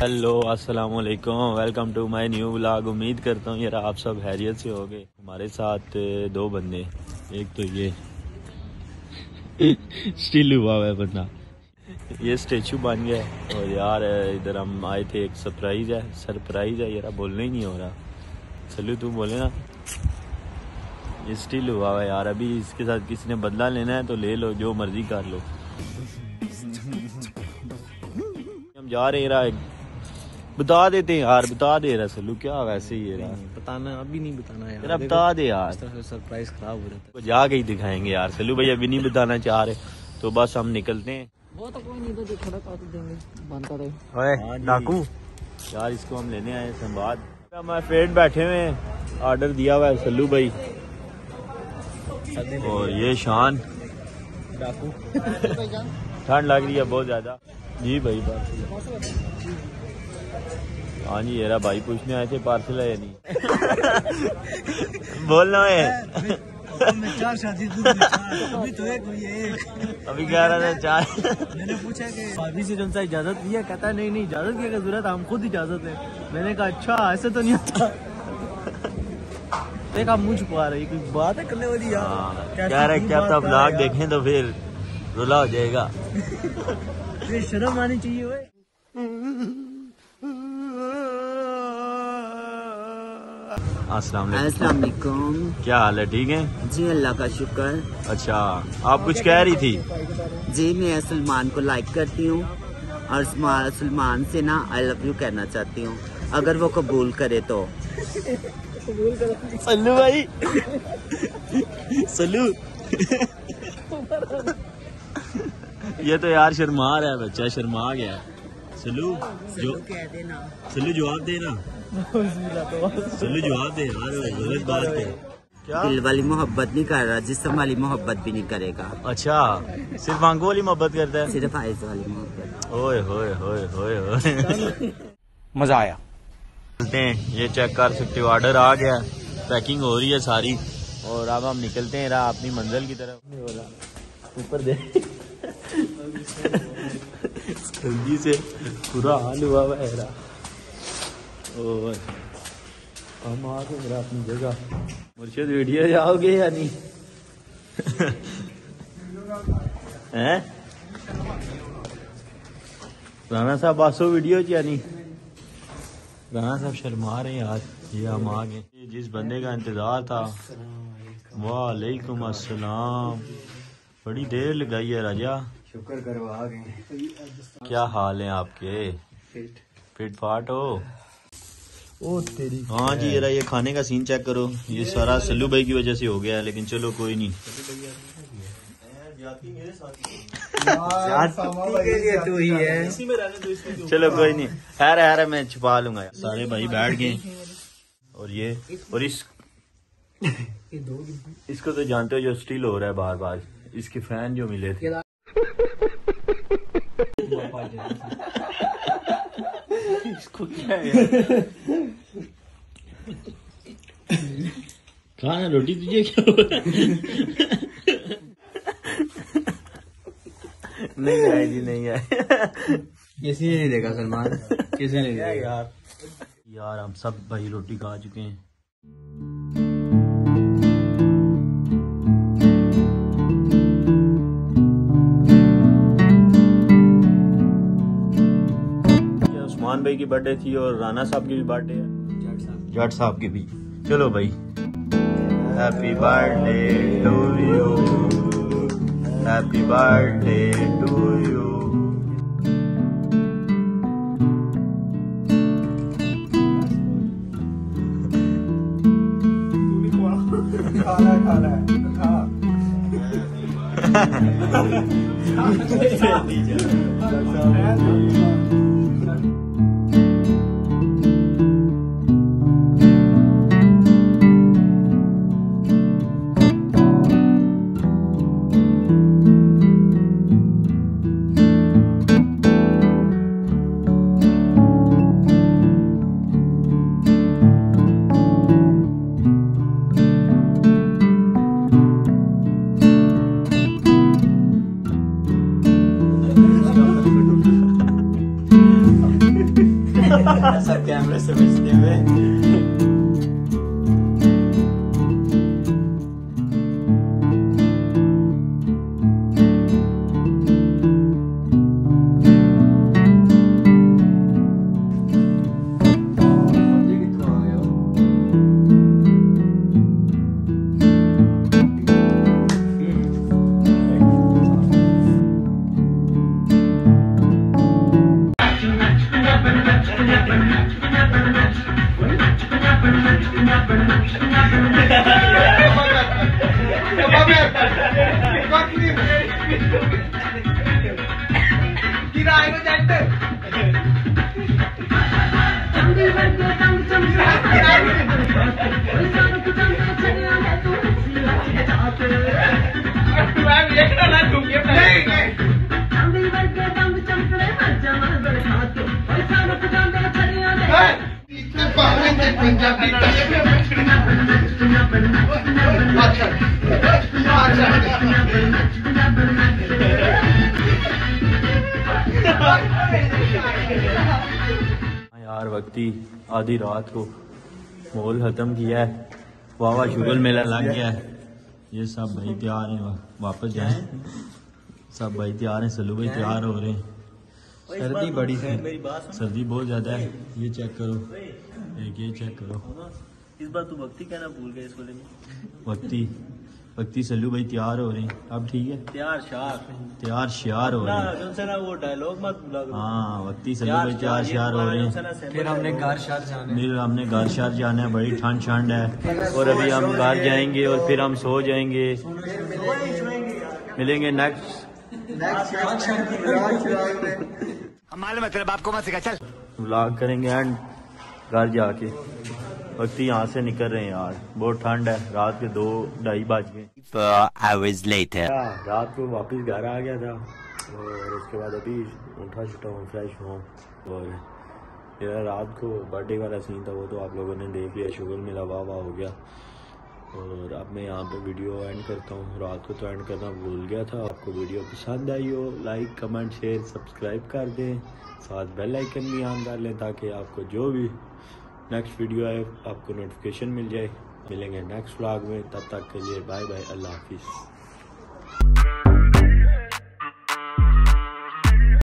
Hello अस्सलाम वालेकुम, welcome to my new vlog. उम्मीद करता हूँ यार आप सब हैरियत से होंगे। हमारे साथ दो बंदे, एक तो ये स्टिल हुआ है बंदा, ये स्टेचू बन गया है। और यार इधर हम आए थे, एक सरप्राइज़ है यार, बोलने ही नहीं हो रहा। चलो तू बोले ना। ये स्टिल हुआ है यार, अभी इसके साथ किसी ने बदला लेना है तो ले लो, जो मर्जी कर लो। हम जा रहे हैं, बता देते हैं यार, बता दे रहा सल्लू। क्या वैसे ही है यार, बताना अभी नहीं बताना यार, तेरा बता दे यार, इस तरह से सरप्राइज खराब हो जाता है। जाके ही दिखाएंगे यार सल्लू भाई, अभी नहीं बताना चाह रहे तो बस हम निकलते हैं। वो तो कोई नहीं, तो खड़ा काट देंगे, बंद कर ओए डाकू। यार इसको हम लेने आए संवाद। हम पेट बैठे हुए हैं, ऑर्डर दिया हुआ है सल्लू भाई। और ये शान डाकू, ठंड लग रही है बहुत ज्यादा जी भाई। बात हाँ जी येरा भाई, पूछने आए थे पार्सल है या नहीं। बोलना है मैं चार शादी अभी तो एक हुई है, अभी कह रहा था चार। मैंने पूछा कि भाभी से जन सा इजाजत दी है, कहता है नहीं नहीं इजाजत की जरूरत, हम खुद इजाजत है। मैंने कहा अच्छा ऐसे तो नहीं होता। देखा मुझ पा रही कोई बात है करने वाली यार, कह रहे क्या आप ब्लॉग देखें तो फिर रुला हो जाएगा। शर्म आनी चाहिए भाई। अस्सलाम वालेकुम, क्या हाल है? ठीक है जी अल्लाह का शुक्र। अच्छा आप कुछ कह रही थी जी। मैं सलमान को लाइक करती हूँ और सलमान से ना आई लव यू कहना चाहती हूँ, अगर वो कबूल करे तो। सल्लू भाई सल्लू। ये तो यार शर्मा रहा है बच्चा, शर्मा गया। सल्लू जो कह देना, सल्लू जवाब देना, सल्लू जवाब दे यार, गलत बात है। क्या दिल वाली मोहब्बत नहीं कर रहा, जिस्म वाली मोहब्बत भी नहीं करेगा। अच्छा सिर्फ आंखों वाली मोहब्बत करता है, सिर्फ आइज वाली मोहब्बत। ओए होए होए होए होए, मजा आया। ये चेक कर सकते हो, ऑर्डर आ गया, पैकिंग हो रही है सारी। और अब हम निकलते हैं राह अपनी मंजिल की तरफ। ऊपर देख ठंडी से पूरा हाल हुआ है। और हम आ गए मेरा अपनी जगह। मुर्शिद वीडियो जाओगे या नहीं? हैं राना साहब आसो वीडियो या नहीं? राना साहब शर्मा रहे हैं यार। ये हम आ गए, जिस बंदे का इंतजार था। वालेकुम अस्सलाम, बड़ी देर लगाई है राजा, शुक्र करो आ गए। क्या हाल है आपके? फिट फाट हो? ओ तेरी हाँ जी यार, ये खाने का सीन चेक करो, ये सारा सल्लू भाई की वजह से हो गया है, लेकिन चलो कोई नहीं। तू ही है, चलो कोई नहीं, हैर हैर मैं छुपा लूंगा। सारे भाई बैठ गए। और ये और इस इसको तो जानते हो जो स्टील हो रहा है बार बार, इसके फैन जो मिले थे। इसको क्या है रोटी तुझे क्या नहीं आए जी, नहीं आए। किसी ने नहीं देखा सलमान, किसी ने नहीं देखा यार। यार हम सब भाई रोटी खा चुके हैं। भाई की बर्थडे थी और राणा साहब की भी बर्थडे है, जाट साहब की भी। चलो भाई happy birthday to you, happy birthday to you. सब कैमरे से बेचते हुए। यार वक्ती आधी रात को मॉल खत्म किया है, वाह शुगर मेला लग गया है। ये सब भाई तैयार हैं, वापस जाए। सब भाई तैयार हैं, सलू भाई तैयार हो रहे हैं। सर्दी बड़ी है, सर्दी बहुत ज्यादा है। ये चेक करो, एक ये चेक करो। इस बार तू वक्ती कहना भूल गए इसको लेके। वक्ती वक्ती सल्लू भाई तैयार हो रहे हैं, अब ठीक है। तैयार श्यार हो रहे हैं। वो डायलॉग मत भूला करो। हाँ, वक्ती सल्लू भाई तैयार श्यार हो रहे हैं। फिर हमने गार शार जाना है, फिर हमने गार शार जाना है। बड़ी ठंड छांड है और अभी हम गार जाएंगे और फिर हम सो जाएंगे। मिलेंगे नेक्स्ट, मतलब आपको मत सिखा, चल व्लॉग करेंगे एंड घर जाके। वक्ती यहाँ से निकल रहे हैं यार, बहुत ठंड है। रात के 2-2:30 बज गए। रात को वापस घर आ गया था और उसके बाद अभी उठा छुटा हूँ, फ्रेश हुआ। और मेरा रात को बर्थडे वाला सीन था, वो तो आप लोगों ने देख लिया। शुगर मेला वाह वाह हो गया। और अब मैं यहाँ पे वीडियो एंड करता हूँ। रात को तो एंड करना भूल गया था। आपको वीडियो पसंद आई हो, लाइक कमेंट शेयर सब्सक्राइब कर दें, साथ बेल आइकन भी ऑन कर लें ताकि आपको जो भी नेक्स्ट वीडियो आए आपको नोटिफिकेशन मिल जाए। मिलेंगे नेक्स्ट व्लॉग में, तब तक के लिए बाय बाय, अल्लाह हाफिज़।